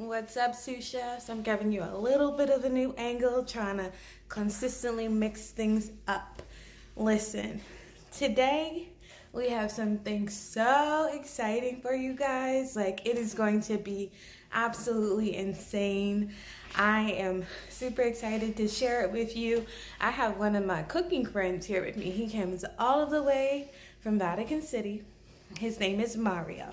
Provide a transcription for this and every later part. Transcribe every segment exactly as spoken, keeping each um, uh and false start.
What's up, sous chefs? I'm giving you a little bit of a new angle, trying to consistently mix things up. Listen, today we have something so exciting for you guys. Like, it is going to be absolutely insane. I am super excited to share it with you. I have one of my cooking friends here with me. He comes all the way from Vatican City. His name is Mario.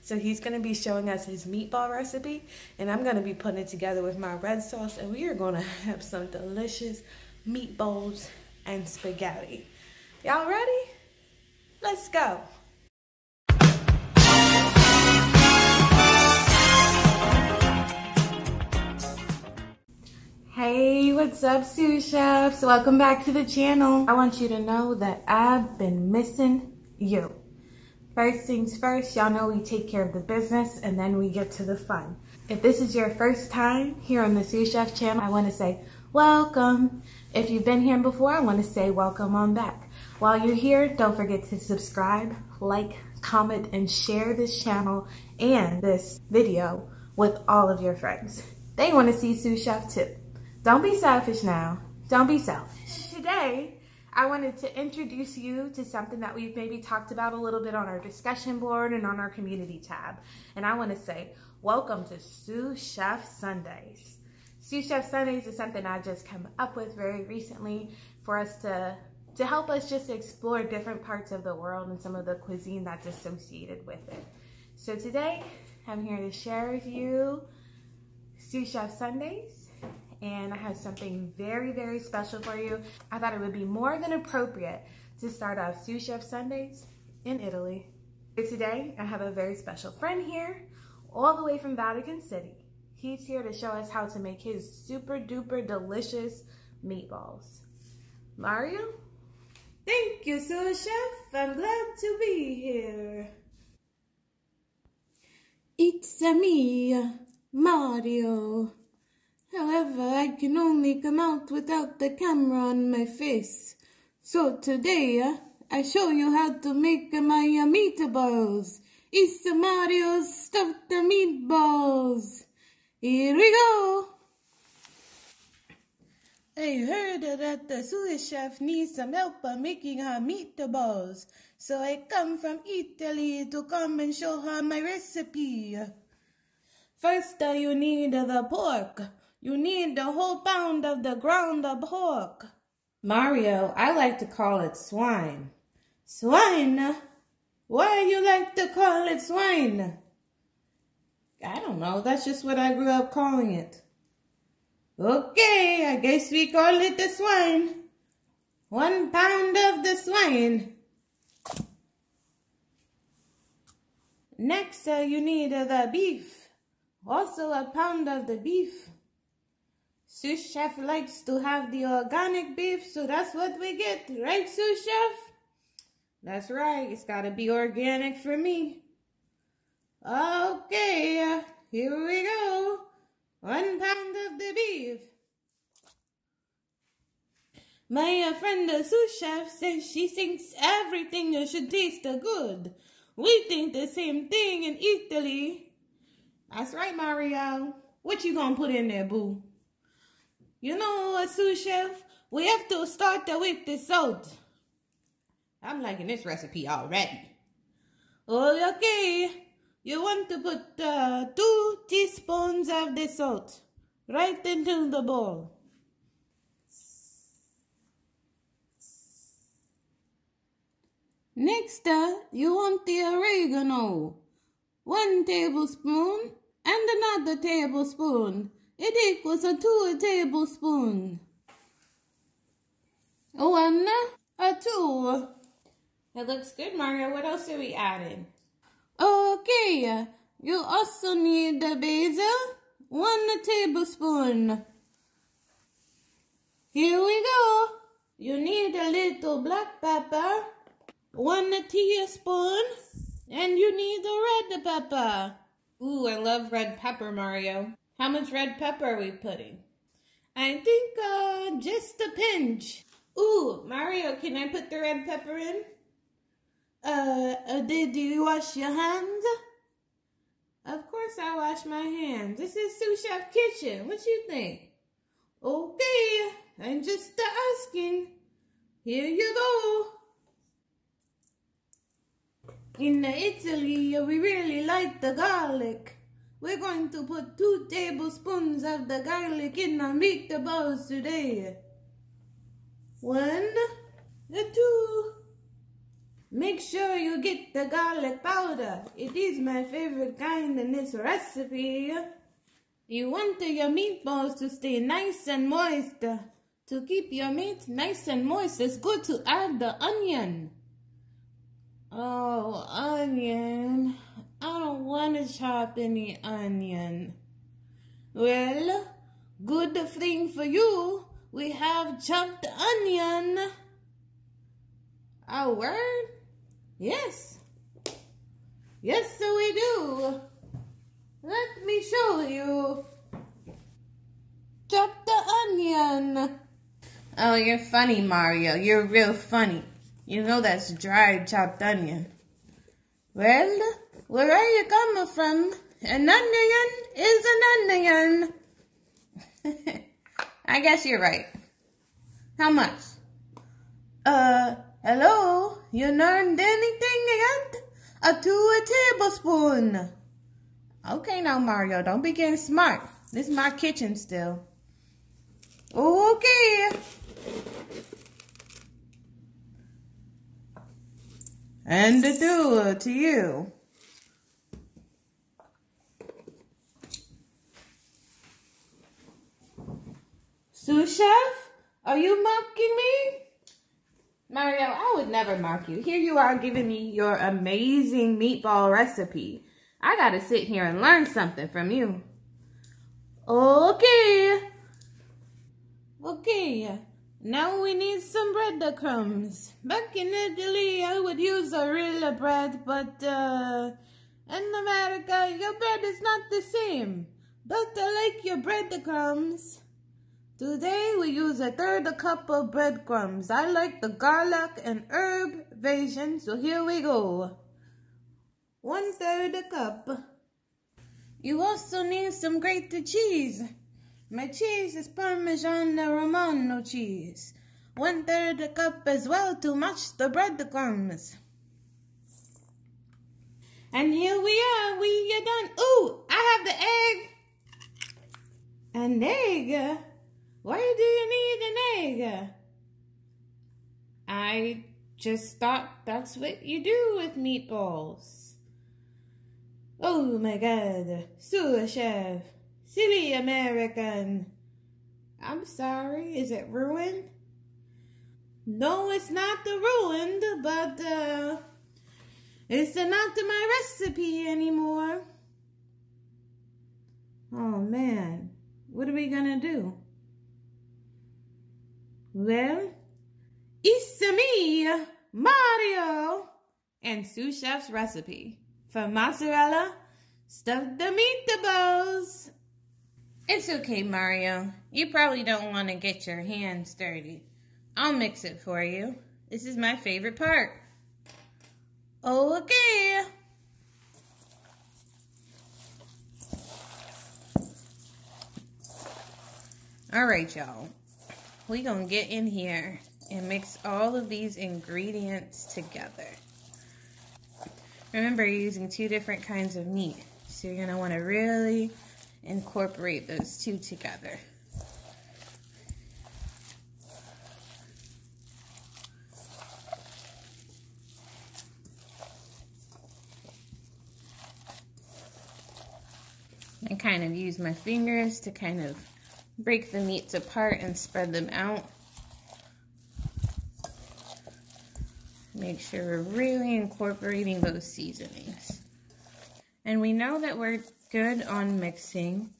So he's going to be showing us his meatball recipe, and I'm going to be putting it together with my red sauce, and we are going to have some delicious meatballs and spaghetti. Y'all ready? Let's go. Hey, what's up, sous chefs? Welcome back to the channel. I want you to know that I've been missing you. First things first, y'all know we take care of the business and then we get to the fun. If this is your first time here on the Sous Chef channel, I want to say welcome. If you've been here before, I want to say welcome on back. While you're here, don't forget to subscribe, like, comment, and share this channel and this video with all of your friends. They want to see Sous Chef too. Don't be selfish now. Don't be selfish. Today, I wanted to introduce you to something that we've maybe talked about a little bit on our discussion board and on our community tab. And I want to say, welcome to Sous Chef Sundays. Sous Chef Sundays is something I just come up with very recently for us to, to help us just explore different parts of the world and some of the cuisine that's associated with it. So today, I'm here to share with you Sous Chef Sundays. And I have something very, very special for you. I thought it would be more than appropriate to start off Sous Chef Sundays in Italy. Today, I have a very special friend here, all the way from Vatican City. He's here to show us how to make his super duper delicious meatballs. Mario? Thank you, Sous Chef. I'm glad to be here. It's a me, Mario. However, I can only come out without the camera on my face. So today, uh, I show you how to make uh, my uh, meatballs. It's uh, Mario's stuffed uh, meatballs. Here we go. I heard that the sous chef needs some help uh, making her meatballs. So I come from Italy to come and show her my recipe. First, uh, you need uh, the pork. You need the whole pound of the ground up pork. Mario, I like to call it swine. Swine? Why you like to call it swine? I don't know. That's just what I grew up calling it. Okay, I guess we call it the swine. One pound of the swine. Next, uh, you need uh, the beef. Also a pound of the beef. Sous Chef likes to have the organic beef, so that's what we get, right, Sous Chef? That's right, it's gotta be organic for me. Okay, here we go. One pound of the beef. My friend the Sous Chef says she thinks everything should taste good. We think the same thing in Italy. That's right, Mario. What you gonna put in there, boo? You know what, Sous Chef? We have to start with the salt. I'm liking this recipe already. Oh, okay. You want to put uh, two teaspoons of the salt right into the bowl. Next, uh, you want the oregano. One tablespoon and another tablespoon. It equals a two tablespoon. One, a two. That looks good, Mario. What else are we adding? Okay. You also need the basil. One tablespoon. Here we go. You need a little black pepper. One teaspoon. And you need the red pepper. Ooh, I love red pepper, Mario. How much red pepper are we putting? I think uh, just a pinch. Ooh, Mario, can I put the red pepper in? Uh, uh, did you wash your hands? Of course I wash my hands. This is Sous Chef Kitchen. What you think? Okay, I'm just asking. Here you go. In Italy, we really like the garlic. We're going to put two tablespoons of the garlic in our meatballs today. One, the two. Make sure you get the garlic powder. It is my favorite kind in this recipe. You want your meatballs to stay nice and moist. To keep your meat nice and moist, it's good to add the onion. Oh, onion. I don't want to chop any onion. Well, good thing for you, we have chopped onion. Our word? Yes. Yes, so we do. Let me show you. Chop the onion. Oh, you're funny, Mario. You're real funny. You know that's dried chopped onion. Well, where are you coming from? An onion is an onion. I guess you're right. How much? Uh, hello? You learned anything yet? Up to a tablespoon. Okay now, Mario, don't be getting smart. This is my kitchen still. Okay. And a do to you. Sous Chef, are you mocking me? Mario, I would never mock you. Here you are giving me your amazing meatball recipe. I gotta sit here and learn something from you. Okay. Okay. Now we need some breadcrumbs. Back in Italy, I would use arilla bread, but uh, in America, your bread is not the same. But I like your breadcrumbs. Today we use a third a cup of breadcrumbs. I like the garlic and herb version, so here we go. One third a cup. You also need some grated cheese. My cheese is Parmesan Romano cheese. One third a cup as well to match the breadcrumbs. And here we are, we are done. Ooh, I have the egg. An egg? Why do you need an egg? I just thought that's what you do with meatballs. Oh my God, Sous Chef, silly American. I'm sorry, is it ruined? No, it's not the ruined, but uh, it's not my recipe anymore. Oh man, what are we gonna do? Well, it's me, Mario, and Sous Chef's recipe for mozzarella stuffed the meatballs. It's okay, Mario. You probably don't want to get your hands dirty. I'll mix it for you. This is my favorite part. Okay. All right, y'all. We're gonna get in here and mix all of these ingredients together. Remember, you're using two different kinds of meat, so you're gonna wanna really incorporate those two together. I kind of use my fingers to kind of break the meats apart and spread them out. Make sure we're really incorporating those seasonings. And we know that we're good on mixing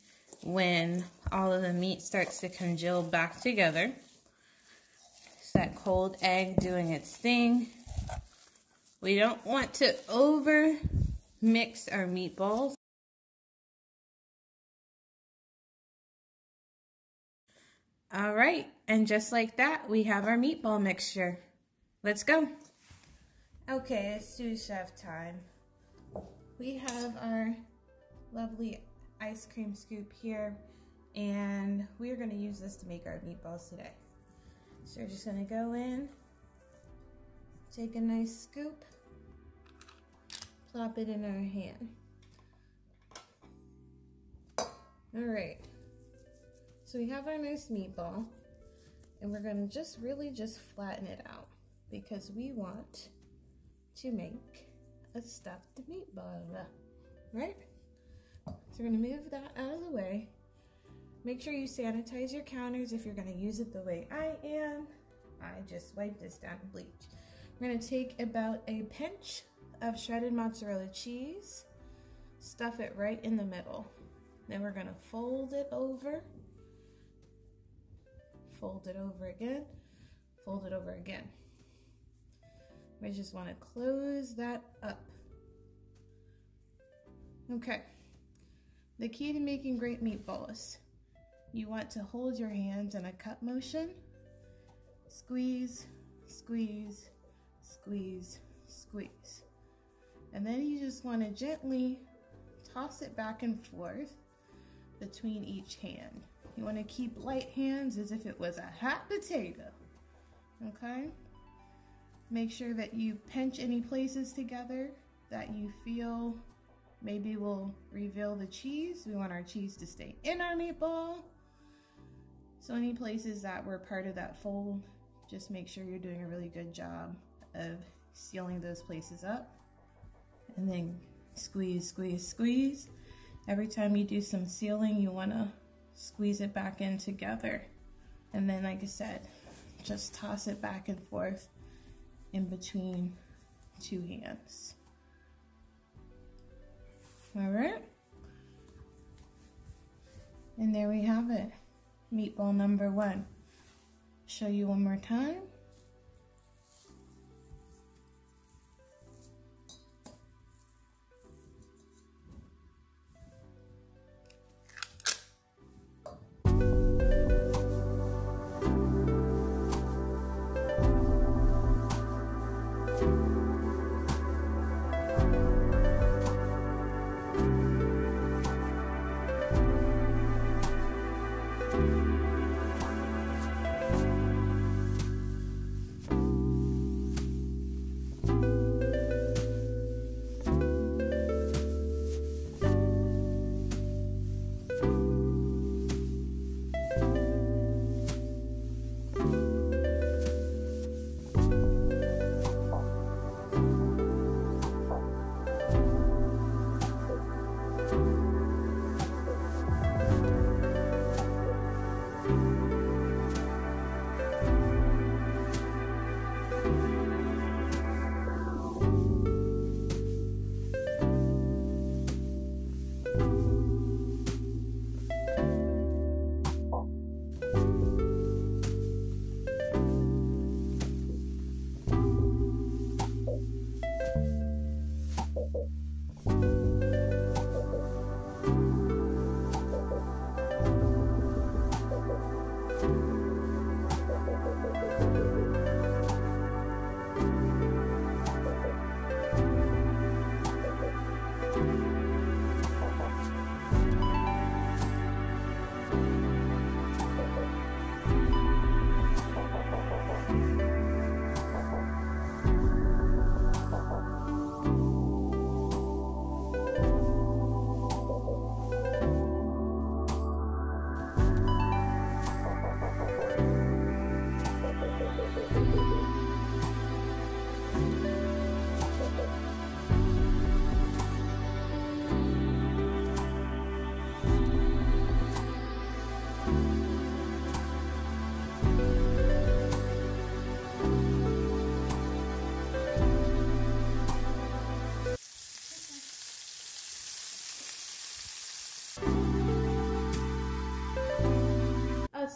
when all of the meat starts to congeal back together. It's that cold egg doing its thing. We don't want to over mix our meatballs. All right, and just like that, we have our meatball mixture. Let's go. Okay, it's sous chef time. We have our lovely ice cream scoop here, and we are going to use this to make our meatballs today. So we're just going to go in, take a nice scoop, plop it in our hand. Alright, so we have our nice meatball, and we're going to just really just flatten it out because we want to make a stuffed meatball, right? So we're going to move that out of the way. Make sure you sanitize your counters if you're going to use it the way I am. I just wiped this down with bleach. We're going to take about a pinch of shredded mozzarella cheese, stuff it right in the middle. Then we're going to fold it over, fold it over again, fold it over again. We just want to close that up. Okay. The key to making great meatballs, you want to hold your hands in a cup motion, squeeze, squeeze, squeeze, squeeze. And then you just want to gently toss it back and forth between each hand. You want to keep light hands as if it was a hot potato, okay? Make sure that you pinch any places together that you feel maybe we'll reveal the cheese. We want our cheese to stay in our meatball. So any places that were part of that fold, just make sure you're doing a really good job of sealing those places up. And then squeeze, squeeze, squeeze. Every time you do some sealing, you wanna squeeze it back in together. And then, like I said, just toss it back and forth in between two hands. All right, and there we have it, meatball number one. Show you one more time.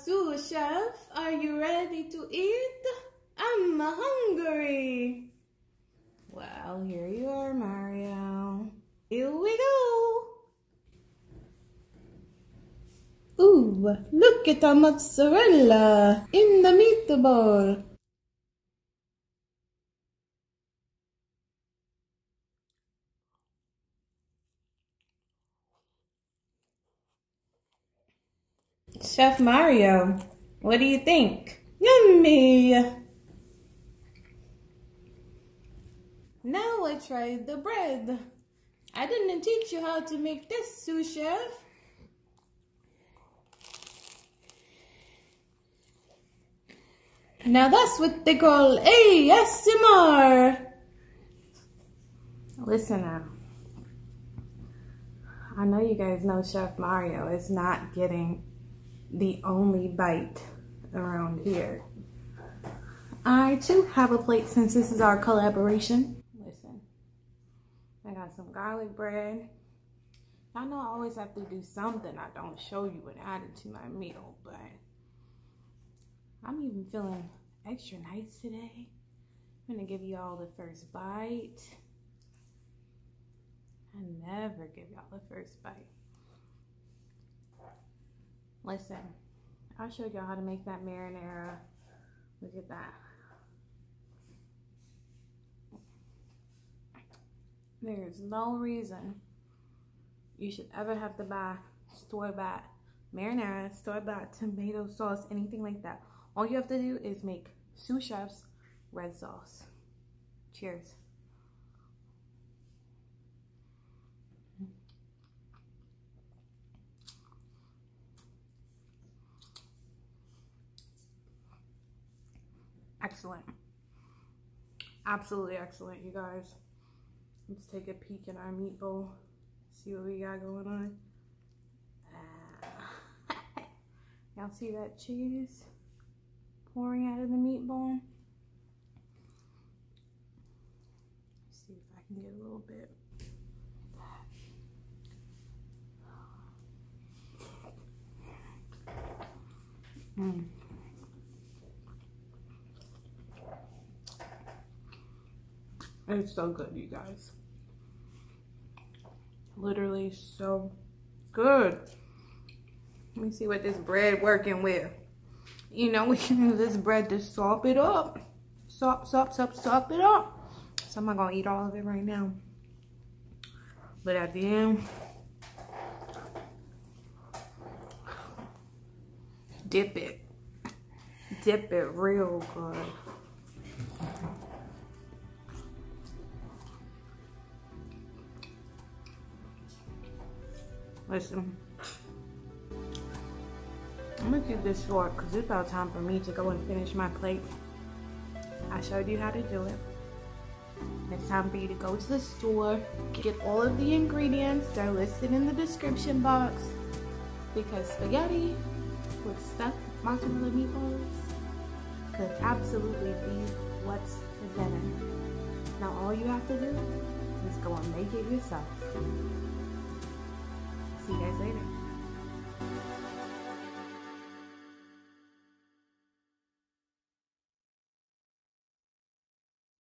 So, chef, are you ready to eat? I'm hungry. Well, here you are, Mario. Here we go. Ooh, look at the mozzarella in the meatball. Chef Mario, what do you think? Yummy! Now I try the bread. I didn't teach you how to make this, sous chef. Now that's what they call A S M R. Listen now. I know you guys know Chef Mario is not getting the only bite around here. I too have a plate since this is our collaboration. Listen, I got some garlic bread. I know I always have to do something I don't show you and add it to my meal, but I'm even feeling extra nice today. I'm gonna give you all the first bite. I never give y'all the first bite. Listen, I'll show y'all how to make that marinara. Look at that. There's no reason you should ever have to buy store-bought marinara, store-bought tomato sauce, anything like that. All you have to do is make sous chef's red sauce. Cheers. Excellent. Absolutely excellent, you guys. Let's take a peek in our meat bowl. See what we got going on. Uh, y'all see that cheese pouring out of the meat bowl? Let's see if I can get a little bit. Mmm. It's so good, you guys. Literally so good. Let me see what this bread working with. You know, we can use this bread to sop it up. Sop, sop, sop, sop it up. So I'm not gonna eat all of it right now. But at the end, dip it. Dip it real good. Listen, I'm gonna keep this short because it's about time for me to go and finish my plate. I showed you how to do it. It's time for you to go to the store, get all of the ingredients. They're listed in the description box because spaghetti with stuffed mozzarella meatballs could absolutely be what's for dinner. Now all you have to do is go and make it yourself. See you guys later.